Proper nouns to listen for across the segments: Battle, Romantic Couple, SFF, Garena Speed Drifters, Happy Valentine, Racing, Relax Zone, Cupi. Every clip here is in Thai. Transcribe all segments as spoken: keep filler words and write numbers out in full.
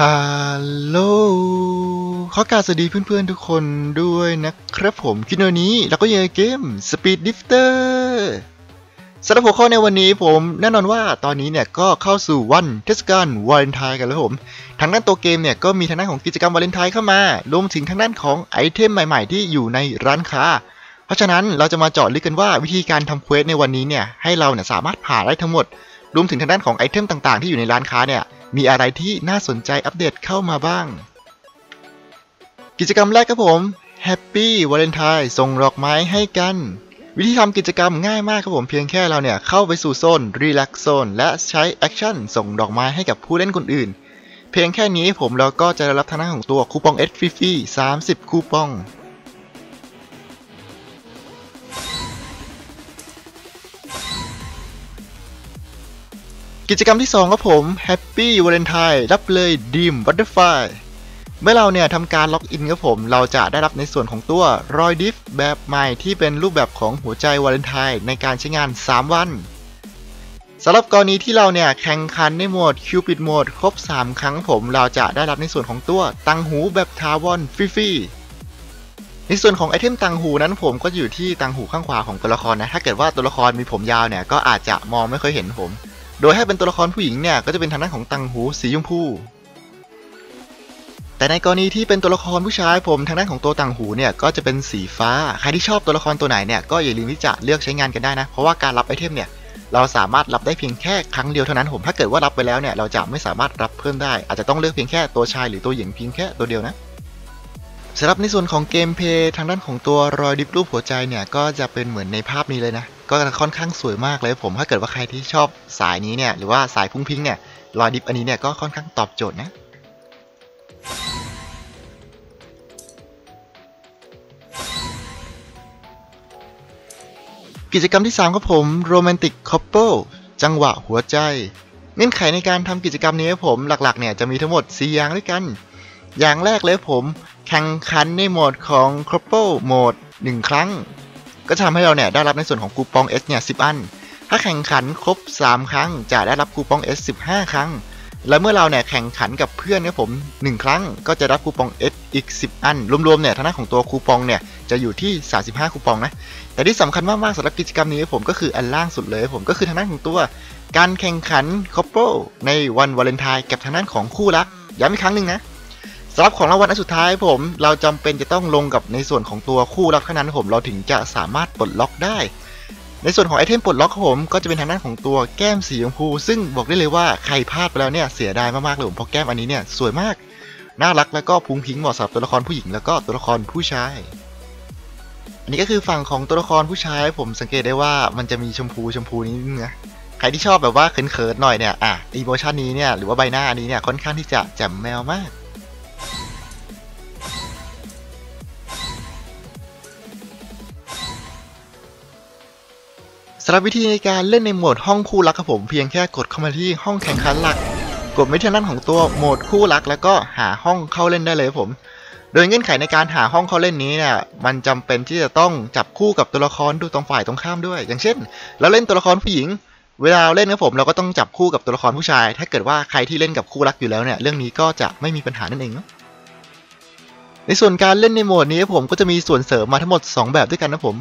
ฮัลโหลขอกราบสวัสดีเพื่อนๆทุกคนด้วยนะครับผมคลิปนี้เราก็อยู่ในเกม Speed Drifters สำหรับหัวข้อในวันนี้ผมแน่นอนว่าตอนนี้เนี่ยก็เข้าสู่วันเทศกาลวาเลนไทน์กันแล้วผมทางด้านตัวเกมเนี่ยก็มีทางด้านของกิจกรรมวาเลนไทน์เข้ามารวมถึงทางด้านของไอเทมใหม่ๆที่อยู่ในร้านค้าเพราะฉะนั้นเราจะมาเจาะลึกกันว่าวิธีการทำเควสในวันนี้เนี่ยให้เราเนี่ยสามารถผ่านได้ทั้งหมดรวมถึงทางด้านของไอเทมต่างๆที่อยู่ในร้านค้าเนี่ยมีอะไรที่น่าสนใจอัปเดตเข้ามาบ้างกิจกรรมแรกครับผม Happy Valentine ส่งดอกไม้ให้กันวิธีทำกิจกรรมง่ายมากครับผมเพียงแค่เราเนี่ยเข้าไปสู่โซน Relax Zone และใช้แอคชั่นส่งดอกไม้ให้กับผู้เล่นคนอื่นเพียงแค่นี้ผมเราก็จะได้รับทางด้านของตัวคูปอง เอส เอฟ เอฟ ฟรีสามสิบคูปองกิจกรรมที่สองครับผม Happy Valentine รับเลยดีมบัตเตอร์ไฟเมื่อเราเนี่ยทำการล็อกอินครับผมเราจะได้รับในส่วนของตัวรอยดิฟแบบใหม่ที่เป็นรูปแบบของหัวใจวาเลนไทน์ในการใช้งานสามวันสำหรับกรณีที่เราเนี่ยแข่งขันในโหมดคิวปิดโหมดครบสามครั้งผมเราจะได้รับในส่วนของตัวตังหูแบบทาวอนฟรีๆในส่วนของไอเทมตังหูนั้นผมก็อยู่ที่ตังหูข้างขวาของตัวละครนะถ้าเกิดว่าตัวละครมีผมยาวเนี่ยก็อาจจะมองไม่ค่อยเห็นผมโดยให้เป็นตัวละครผู้หญิงเนี่ยก็จะเป็นทางด้านของตังหูสีชมพูแต่ในกรณีที่เป็นตัวละครผู้ชายผมทางด้านของตัวตังหูเนี่ยก็จะเป็นสีฟ้าใครที่ชอบตัวละครตัวไหนเนี่ยก็อย่าลืมที่จะเลือกใช้งานกันได้นะเพราะว่าการรับไอเทมเนี่ยเราสามารถรับได้เพียงแค่ครั้งเดียวเท่านั้นผมถ้าเกิดว่ารับไปแล้วเนี่ยเราจะไม่สามารถรับเพิ่มได้อาจจะต้องเลือกเพียงแค่ตัวชายหรือตัวหญิงเพียงแค่ตัวเดียวนะสำหรับในส่วนของเกมเพย์ทางด้านของตัวรอยดิฟรูปหัวใจเนี่ยก็จะเป็นเหมือนในภาพนี้เลยนะก็ค่อนข้างสวยมากเลยผมถ้าเกิดว่าใครที่ชอบสายนี้เนี่ยหรือว่าสายพุ่งพิงเนี่ยรอยดิฟอันนี้เนี่ยก็ค่อนข้างตอบโจทย์นะกิจกรรมที่สามครับผม Romantic Couple จังหวะหัวใจเงื่อนไขในการทำกิจกรรมนี้ครับผมหลักๆเนี่ยจะมีทั้งหมดสี่อย่างด้วยกันอย่างแรกเลยผมแข่งขันในโหมดของ Couple โหมดหนึ่งครั้งก็ทำให้เราเนี่ยได้รับในส่วนของคูปอง S เนี่ยสิบอันถ้าแข่งขันครบสามครั้งจะได้รับคูปอง S สิบห้าครั้งและเมื่อเราเนี่ยแข่งขันกับเพื่อนครับผมหนึ่งครั้งก็จะรับคูปอง S อีกสิบอันรวมๆเนี่ยทางด้านของตัวคูปองเนี่ยจะอยู่ที่สามสิบห้าคูปองนะแต่ที่สำคัญมากๆสำหรับกิจกรรมนี้ผมก็คืออันล่างสุดเลยผมก็คือทางด้านของตัวการแข่งขัน Couple ในวันวาเลนไทน์กับทางด้านของคู่รักย้ำอีกครั้งหนึ่งนะสำหรับของรางวัลอันสุดท้ายผมเราจำเป็นจะต้องลงกับในส่วนของตัวคู่รักเท่านั้นผมเราถึงจะสามารถปลดล็อกได้ในส่วนของไอเทมปลดล็อกผมก็จะเป็นทางด้านของตัวแก้มสีชมพูซึ่งบอกได้เลยว่าใครพลาดไปแล้วเนี่ยเสียดายมากๆเลยผมเพราะแก้มอันนี้เนี่ยสวยมากน่ารักแล้วก็พุ้งพิ้งเหมาะสำหรับตัวละครผู้หญิงแล้วก็ตัวละครผู้ชายอันนี้ก็คือฝั่งของตัวละครผู้ชายผมสังเกตได้ว่ามันจะมีชมพูชมพูนิดนึงนะใครที่ชอบแบบว่าเขินๆหน่อยเนี่ยอ่ะอีโมชั่นนี้เนี่ยหรือว่าใบหน้าอันนี้เนี่ยค่อนข้างที่จะแจ่มแมวมากสำหรับวิธีในการเล่นในโหมดห้องคู่รักครับผมเพียงแค่กดเข้ามาที่ห้องแข่งขันหลักกดไปที่นั่นของตัวโหมดคู่รักแล้วก็หาห้องเข้าเล่นได้เลยครับผมโดยเงื่อนไขในการหาห้องเข้าเล่นนี้เนี่ยมันจำเป็นที่จะต้องจับคู่กับตัวละครดูตรงฝ่ายตรงข้ามด้วยอย่างเช่นเราเล่นตัวละครผู้หญิงเวลาเล่นครับผมเราก็ต้องจับคู่กับตัวละครผู้ชายถ้าเกิดว่าใครที่เล่นกับคู่รักอยู่แล้วเนี่ยเรื่องนี้ก็จะไม่มีปัญหานั่นเองนะในส่วนการเล่นในโหมดนี้ผมก็จะมีส่วนเสริมมาทั้งหมดสองแบบด้วยกันนะผม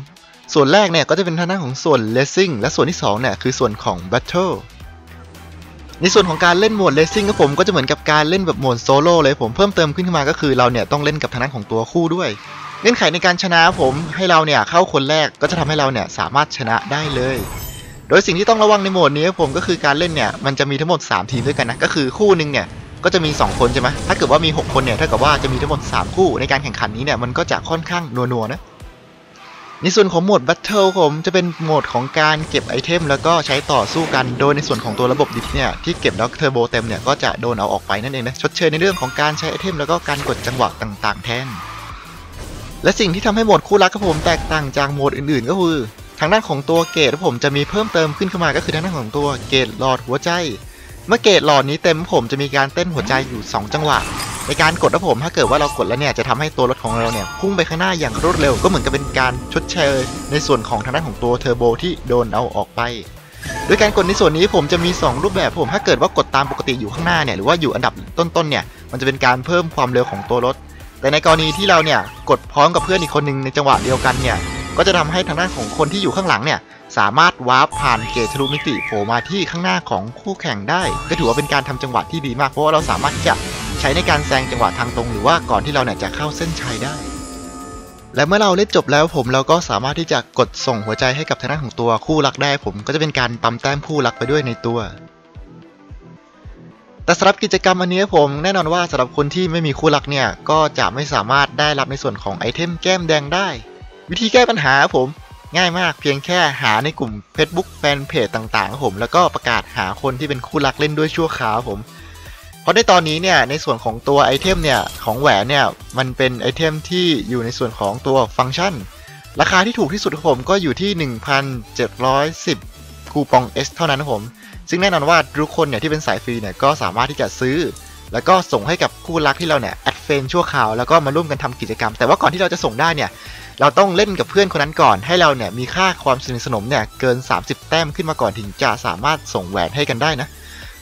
ส่วนแรกเนี่ยก็จะเป็นทางด้านของส่วน Racing และส่วนที่สองเนี่ยคือส่วนของ Battle ในส่วนของการเล่นโหมด Racing ครับผมก็จะเหมือนกับการเล่นแบบโหมดโซโล่เลยผมเพิ่มเติมขึ้นมาก็คือเราเนี่ยต้องเล่นกับทางด้านของตัวคู่ด้วยเงื่อนไขในการชนะผมให้เราเนี่ยเข้าคนแรกก็จะทำให้เราเนี่ยสามารถชนะได้เลยโดยสิ่งที่ต้องระวังในโหมดนี้ครับผมก็คือการเล่นเนี่ยมันจะมีทั้งหมดสามทีมด้วยกันนะก็คือคู่นึงเนี่ยก็จะมีสองคนใช่ไหมถ้าเกิดว่ามีหกคนเนี่ยเท่ากับว่าจะมีทั้งหมดสามคู่ในการแข่งขันนี้เนี่ยมันก็จะค่อนข้างนัวๆนะในส่วนของโหมด Battle ผมจะเป็นโหมดของการเก็บไอเทมแล้วก็ใช้ต่อสู้กันโดยในส่วนของตัวระบบดิฟเนี่ยที่เก็บแล้วเทอร์โบเต็มเนี่ยก็จะโดนเอาออกไปนั่นเองนะชดเชยในเรื่องของการใช้ไอเทมแล้วก็การกดจังหวะต่างๆแทนและสิ่งที่ทำให้โหมดคู่รักครับผมแตกต่างจากโหมดอื่นๆก็คือทางด้านของตัวเกจครับผมจะมีเพิ่มเติมขึ้นเข้ามาก็คือทางด้านของตัวเกจหลอดหัวใจเมื่อเกจหลอดนี้เต็มผมจะมีการเต้นหัวใจอยู่สองจังหวะในการกดนะผมถ้าเกิดว่าเรากดแล้วเนี่ยจะทำให้ตัวรถของเราเนี่ยพุ่งไปข้างหน้าอย่างรวดเร็วก็เหมือนกับเป็นการชดเชยในส่วนของทางด้านของตัวเทอร์โบที่โดนเอาออกไปโดยการกดในส่วนนี้ผมจะมีสองรูปแบบผมถ้าเกิดว่ากดตามปกติอยู่ข้างหน้าเนี่ยหรือว่าอยู่อันดับต้นๆเนี่ย มันจะเป็นการเพิ่มความเร็วของตัวรถแต่ในกรณีที่เราเนี่ยกดพร้อมกับเพื่อนอีกคนนึงในจังหวะเดียวกันเนี่ยก็จะทำให้ทางด้านของคนที่อยู่ข้างหลังเนี่ยสามารถวาร์ปผ่านเกจทะลุมิติโผล่มาที่ข้างหน้าของคู่แข่งได้ก็ถือว่าเป็นการทำจังหวะที่ดีมากเพราะว่าเราสามารถที่จะใช้ในการแซงจังหวะทางตรงหรือว่าก่อนที่เราเนี่ยจะเข้าเส้นชัยได้และเมื่อเราเล่นจบแล้วผมเราก็สามารถที่จะกดส่งหัวใจให้กับทางด้านของตัวคู่รักได้ผมก็จะเป็นการปั๊มแต้มคู่รักไปด้วยในตัวแต่สำหรับกิจกรรมอันนี้ผมแน่นอนว่าสำหรับคนที่ไม่มีคู่รักเนี่ยก็จะไม่สามารถได้รับในส่วนของไอเทมแก้มแดงได้วิธีแก้ปัญหาผมง่ายมากเพียงแค่หาในกลุ่ม Facebook แฟนเพจต่างๆผมแล้วก็ประกาศหาคนที่เป็นคู่รักเล่นด้วยชั่วคราวผมเพราะในตอนนี้เนี่ยในส่วนของตัวไอเทมเนี่ยของแหวนเนี่ยมันเป็นไอเทมที่อยู่ในส่วนของตัวฟังก์ชันราคาที่ถูกที่สุดผมก็อยู่ที่ หนึ่งพันเจ็ดร้อยสิบ คูปอง S เท่านั้นผมซึ่งแน่นอนว่าทุกคนเนี่ยที่เป็นสายฟรีเนี่ยก็สามารถที่จะซื้อแล้วก็ส่งให้กับคู่รักที่เราเนี่ยแอดเฟรนด์ชั่วคราวแล้วก็มาร่วมกันทำกิจกรรมแต่ว่าก่อนที่เราจะส่งได้เนี่ยเราต้องเล่นกับเพื่อนคนนั้นก่อนให้เราเนี่ยมีค่าความสนิทสนมเนี่ยเกินสามสิบแต้มขึ้นมาก่อนถึงจะสามารถส่งแหวนให้กันได้นะ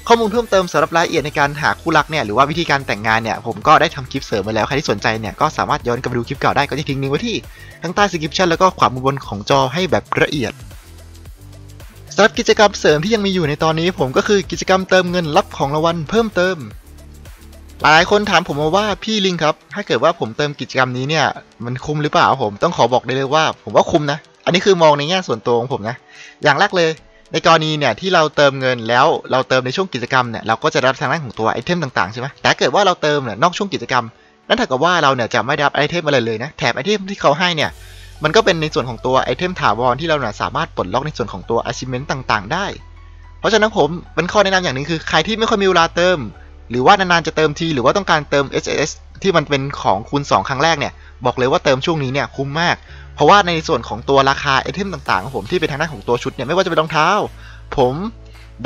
ข้อมูลเพิ่มเติมสำหรับรายละเอียดในการหาคู่รักเนี่ยหรือว่าวิธีการแต่งงานเนี่ยผมก็ได้ทำคลิปเสริมไว้แล้วใครที่สนใจเนี่ยก็สามารถย้อนกลับไปดูคลิปเก่าได้ก็จะทิ้งลิงก์ไว้ที่ข้างใต้ description แล้วก็ขวามุมบนของจอให้แบบละเอียดสำหรับกิจกรรมเสริมที่ยังมีอยู่ในตอนนี้ผมก็คือกิจกรรมเติมเงินรับของรางวัลเพิ่มเติมหลายคนถามผมมาว่าพี่ลิงครับถ้าเกิดว่าผมเติมกิจกรรมนี้เนี่ยมันคุ้มหรือเปล่าผมต้องขอบอกได้เลยว่าผมว่าคุ้มนะอันนี้คือมองในแง่ส่วนตัวของผมนะอย่างแรกเลยในกรณีเนี่ยที่เราเติมเงินแล้วเราเติมในช่วงกิจกรรมเนี่ยเราก็จะรับทางด้านของตัวไอเทมต่างๆใช่ไหมแต่เกิดว่าเราเติมเนี่ยนอกช่วงกิจกรรมนั่นเท่ากับว่าเราเนี่ยจะไม่ได้รับไอเทมอะไรเลยนะแถมไอเทมที่เขาให้เนี่ยมันก็เป็นในส่วนของตัวไอเทมถาวรที่เราเนี่ยสามารถปลดล็อกในส่วนของตัว achievement ต่างๆได้เพราะฉะนั้นผมเป็นข้อแนะนำอย่างหนึ่งคือใครที่ไม่ค่อยมีเวลาเติมหรือว่านานๆจะเติมทีหรือว่าต้องการเติม เอส เอส ที่มันเป็นของคูณสองครั้งแรกเนี่ยบอกเลยว่าเติมช่วงนี้เนี่ยคุ้มมากเพราะว่าในส่วนของตัวราคาไอเทมต่างๆของผมที่เป็นทางด้านของตัวชุดเนี่ยไม่ว่าจะเป็นรองเท้าผม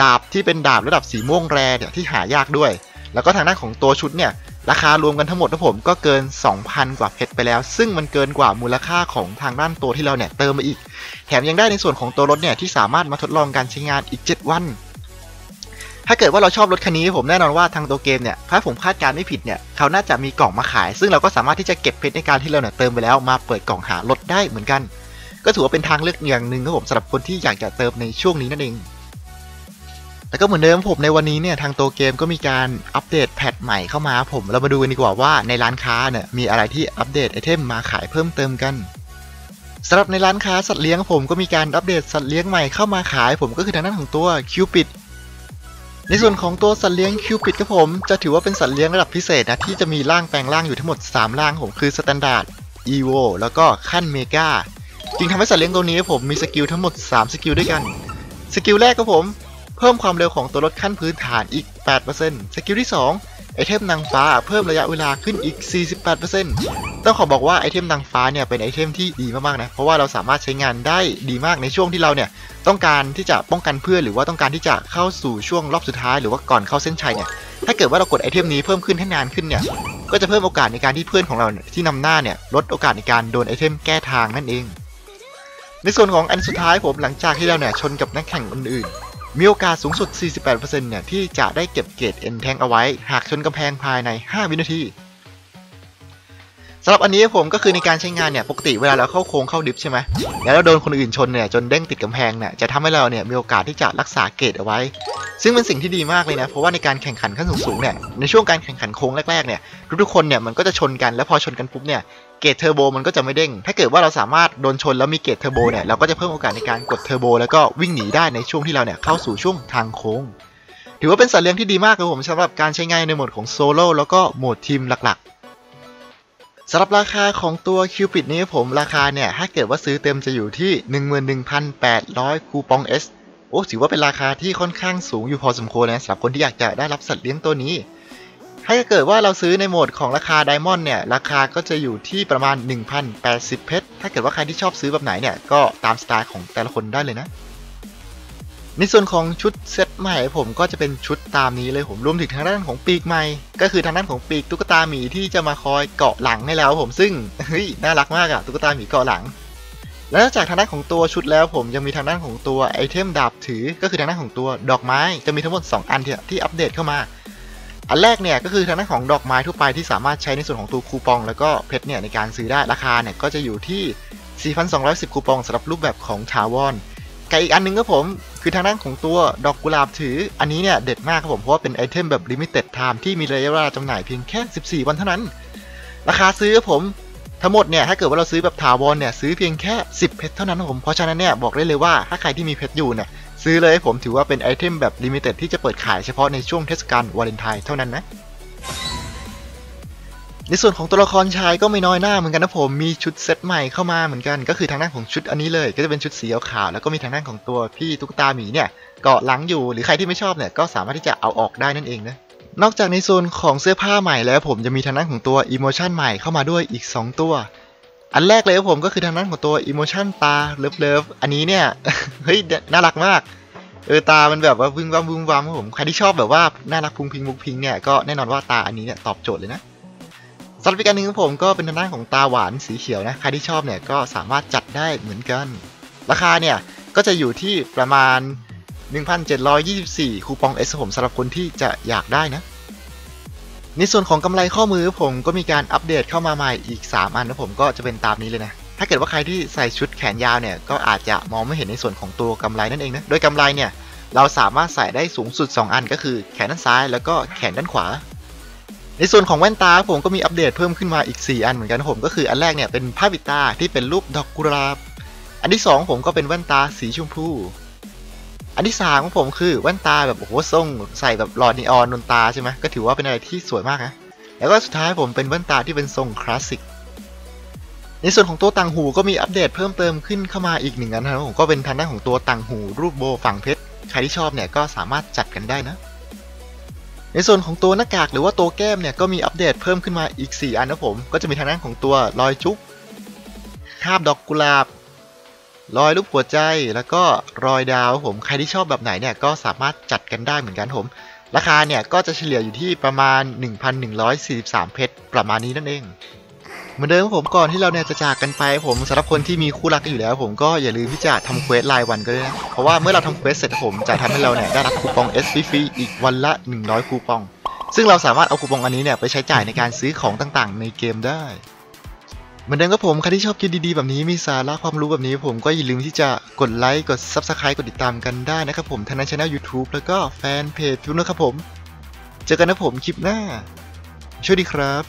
ดาบที่เป็นดาบระดับสีม่วงแร่เนี่ยที่หายากด้วยแล้วก็ทางด้านของตัวชุดเนี่ยราคารวมกันทั้งหมดนะผมก็เกิน สองพัน กว่าเพชรไปแล้วซึ่งมันเกินกว่ามูลค่าของทางด้านตัวที่เราเนี่ยเติมมาอีกแถมยังได้ในส่วนของตัวรถเนี่ยที่สามารถมาทดลองการใช้งานอีกเจ็ดวันถ้าเกิดว่าเราชอบรถคันนี้ผมแน่นอนว่าทางตัวเกมเนี่ยถ้าผมคาดการไม่ผิดเนี่ยเขาน่าจะมีกล่องมาขายซึ่งเราก็สามารถที่จะเก็บเพชรในการที่เราเนี่ยเติมไปแล้วมาเปิดกล่องหารถได้เหมือนกันก็ถือว่าเป็นทางเลือกอย่างหนึ่งครับผมสำหรับคนที่อยากจะเติมในช่วงนี้นั่นเองแต่ก็เหมือนเดิมผมในวันนี้เนี่ยทางตัวเกมก็มีการอัปเดตแพทใหม่เข้ามาผมเรามาดูกันดีกว่าว่าในร้านค้าเนี่ยมีอะไรที่อัปเดตไอเทมมาขายเพิ่มเติมกันสำหรับในร้านค้าสัตว์เลี้ยงผมก็มีการอัปเดตสัตว์เลี้ยงใหม่เข้ามาขายผมก็คือทางด้านของตัวคิวปิดในส่วนของตัวสัตว์เลี้ยงคิวปิดครับผมจะถือว่าเป็นสัตว์เลี้ยงระดับพิเศษนะที่จะมีร่างแปลงร่างอยู่ทั้งหมดสามร่างผมคือสแตนดาร์ดอีโวแล้วก็ขั้นเมกาจึงทำให้สัตว์เลี้ยงตัวนี้ผมมีสกิลทั้งหมดสามสกิลด้วยกันสกิลแรกครับผมเพิ่มความเร็วของตัวรถขั้นพื้นฐานอีก แปดเปอร์เซ็นต์ สกิลที่สองไอเทมนางฟ้าเพิ่มระยะเวลาขึ้นอีก สี่สิบแปดเปอร์เซ็นต์ ต้องขอบอกว่าไอเทมนางฟ้าเนี่ยเป็นไอเทมที่ดีมากๆนะเพราะว่าเราสามารถใช้งานได้ดีมากในช่วงที่เราเนี่ยต้องการที่จะป้องกันเพื่อนหรือว่าต้องการที่จะเข้าสู่ช่วงรอบสุดท้ายหรือว่าก่อนเข้าเส้นชัยเนี่ยถ้าเกิดว่าเรากดไอเทมนี้เพิ่มขึ้นให้นานขึ้นเนี่ยก็จะเพิ่มโอกาสในการที่เพื่อนของเราที่นำหน้าเนี่ยลดโอกาสในการโดนไอเทมแก้ทางนั่นเองในส่วนของอันสุดท้ายผมหลังจากที่เราเนี่ยชนกับนักแข่งอื่นมีโอกาสสูงสุด สี่สิบแปดเปอร์เซ็นต์ เนี่ยที่จะได้เก็บเกรด N แทงเอาไว้หากชนกำแพงภายในห้าวินาทีสำหรับอันนี้ผมก็คือในการใช้งานเนี่ยปกติเวลาเราเข้าโค้งเข้าดิฟใช่ไหมแล้วเราโดนคนอื่นชนเนี่ยจนเด้งติดกำแพงเนี่ยจะทำให้เราเนี่ยมีโอกาสที่จะรักษาเกรดเอาไว้ซึ่งเป็นสิ่งที่ดีมากเลยนะเพราะว่าในการแข่งขันขั้นสูงๆเนี่ยในช่วงการแข่งขันโค้งแรกๆเนี่ยทุกๆคนเนี่ยมันก็จะชนกันแล้วพอชนกันปุ๊บเนี่ยเกตเทอร์โบมันก็จะไม่เด้งถ้าเกิดว่าเราสามารถโดนชนแล้วมีเกตเทอร์โบเนี่ยเราก็จะเพิ่มโอกาสในการกดเทอร์โบแล้วก็วิ่งหนีได้ในช่วงที่เราเนี่ยเข้าสู่ช่วงทางโค้งถือว่าเป็นสัตว์เลี้ยงที่ดีมากครับผมสำหรับการใช้งานในโหมดของโซโล่แล้วก็โหมดทีมหลักๆสำหรับราคาของตัวคิวปิดนี้ผมราคาเนี่ยถ้าเกิดว่าซื้อเต็มจะอยู่ที่ หนึ่งหมื่นหนึ่งพันแปดร้อย คูปอง S โอ้ถือว่าเป็นราคาที่ค่อนข้างสูงอยู่พอสมควรนะสำหรับคนที่อยากจะได้รับสัตว์เลี้ยงตัวนี้ถ้าเกิดว่าเราซื้อในโหมดของราคาไดมอนด์เนี่ยราคาก็จะอยู่ที่ประมาณ หนึ่งพันแปดสิบ เพชรถ้าเกิดว่าใครที่ชอบซื้อแบบไหนเนี่ยก็ตามสไตล์ของแต่ละคนได้เลยนะในส่วนของชุดเซตใหม่ผมก็จะเป็นชุดตามนี้เลยผมรวมถึงทางด้านของปีกใหม่ก็คือทางด้านของปีกตุ๊กตาหมีที่จะมาคอยเกาะหลังให้แล้วผมซึ่งเฮ้ยน่ารักมากอะตุ๊กตาหมีเกาะหลังและนอกจากทางด้านของตัวชุดแล้วผมยังมีทางด้านของตัวไอเทมดาบถือก็คือทางด้านของตัวดอกไม้จะมีทั้งหมดสองอันที่อัปเดตเข้ามา อันแรกเนี่ยก็คือทางด้านของดอกไม้ทั่วไปที่สามารถใช้ในส่วนของตัวคูปองแล้วก็เพชรเนี่ยในการซื้อได้ราคาเนี่ยก็จะอยู่ที่ สี่พันสองร้อยสิบ คูปองสำหรับรูปแบบของถาวรกับอีกอันนึงครับผมคือทางด้านของตัวดอกกุหลาบถืออันนี้เนี่ยเด็ดมากครับผมเพราะว่าเป็นไอเทมแบบ Limited Time ที่มีระยะเวลาจำหน่ายเพียงแค่สิบสี่วันเท่านั้นราคาซื้อครับผมทั้งหมดเนี่ยถ้าเกิดว่าเราซื้อแบบถาวรเนี่ยซื้อเพียงแค่สิบเพชรเท่านั้นครับผมเพราะฉะนั้นเนี่ยบอกได้เลยว่าถ้าใครที่มีเพชรอยู่เนี่ยซื้อเลยผมถือว่าเป็นไอเทมแบบ Limited ที่จะเปิดขายเฉพาะในช่วงเทศกาลวาเลนไทน์เท่านั้นนะในส่วนของตัวละครชายก็ไม่น้อยหน้าเหมือนกันนะผมมีชุดเซตใหม่เข้ามาเหมือนกันก็คือทางด้านของชุดอันนี้เลยก็จะเป็นชุดสีขาวแล้วก็มีทางด้านของตัวพี่ตุ๊กตาหมีเนี่ยเกาะหลังอยู่หรือใครที่ไม่ชอบเนี่ยก็สามารถที่จะเอาออกได้นั่นเองนะนอกจากในโซนของเสื้อผ้าใหม่แล้วผมจะมีทางด้านของตัวอิโมชันใหม่เข้ามาด้วยอีกสองตัวอันแรกเลยผมก็คือทางด้านของตัวอิโมชันตาเลิฟเลิฟอันนี้เนี่ยเฮ้ย น่ารักมากเออตามันแบบว่าบึ้งบ้ามบึ้งบ้ามครับผมใครที่ชอบแบบว่าน่ารักพุงพิงมุกพิงเนี่ยก็แน่นอนว่าตาอันนี้เนี่ยตอบโจทย์เลยนะสำหรับอีกอันหนึ่งของผมก็เป็นทางด้านของตาหวานสีเขียวนะใครที่ชอบเนี่ยก็สามารถจัดได้เหมือนกันราคาเนี่ยก็จะอยู่ที่ประมาณ หนึ่งพันเจ็ดร้อยยี่สิบสี่ คูปอง เอส ผมสำหรับคนที่จะอยากได้นะในส่วนของกำไรข้อมือผมก็มีการอัปเดตเข้ามาใหม่อีกสามอันนะผมก็จะเป็นตามนี้เลยนะถ้าเกิดว่าใครที่ใส่ชุดแขนยาวเนี่ยก็อาจจะมองไม่เห็นในส่วนของตัวกำไรนั่นเองนะโดยกำไรเนี่ยเราสามารถใส่ได้สูงสุดสองอันก็คือแขนด้านซ้ายแล้วก็แขนด้านขวาในส่วนของแว่นตาผมก็มีอัปเดตเพิ่มขึ้นมาอีกสี่อันเหมือนกันผมก็คืออันแรกเนี่ยเป็นผ้าปิดตาที่เป็นรูปดอกกุหลาบอันที่สองผมก็เป็นแว่นตาสีชมพูอันที่สามของผมคือแว่นตาแบบโอ้โหส่งใส่แบบหลอดนีออนนนตาใช่ไหมก็ถือว่าเป็นอะไรที่สวยมากนะแล้วก็สุดท้ายผมเป็นแว่นตาที่เป็นทรงคลาสสิกในส่วนของตัวต่างหูก็มีอัปเดตเพิ่มเติมขึ้นเข้ามาอีกหนึ่งอันนะผมก็เป็นทางด้านของตัวต่างหูรูปโบฝั่งเพชรใครที่ชอบเนี่ยก็สามารถจัดกันได้นะในส่วนของตัวหน้ากากหรือว่าตัวแก้มเนี่ยก็มีอัปเดตเพิ่มขึ้นมาอีกสี่อันนะผมก็จะมีทางด้านของตัวรอยจุ๊บคาบดอกกุหลาบรอยรูปหัวใจแล้วก็รอยดาวผมใครที่ชอบแบบไหนเนี่ยก็สามารถจัดกันได้เหมือนกันผมราคาเนี่ยก็จะเฉลี่ยอยู่ที่ประมาณ หนึ่งพันหนึ่งร้อยสี่สิบสาม เพชรประมาณนี้นั่นเองเหมือนเดิมผมก่อนที่เราเนี่ยจะจากกันไปผมสำหรับคนที่มีคู่รักอยู่แล้วผมก็อย่าลืมที่จะทำเควสรายวันก็ได้นะเพราะว่าเมื่อเราทำเควสเสร็จผมจะทำให้เราเนี่ยได้รับคูปอง เอส ฟรีอีกวันละหนึ่งร้อยคูปองซึ่งเราสามารถเอาคูปองอันนี้เนี่ยไปใช้จ่ายในการซื้อของต่างๆในเกมได้เหมือนเดิมครับผมใครที่ชอบคลิปดีๆแบบนี้มีสาระความรู้แบบนี้ผมก็อย่าลืมที่จะกดไลค์กด Subscribe กดติดตามกันได้นะครับผมทั้งในช่อง ยูทูบ แล้วก็แฟนเพจทุกนะครับผมเจอกันนะผมคลิปหน้าช่วยดีครับ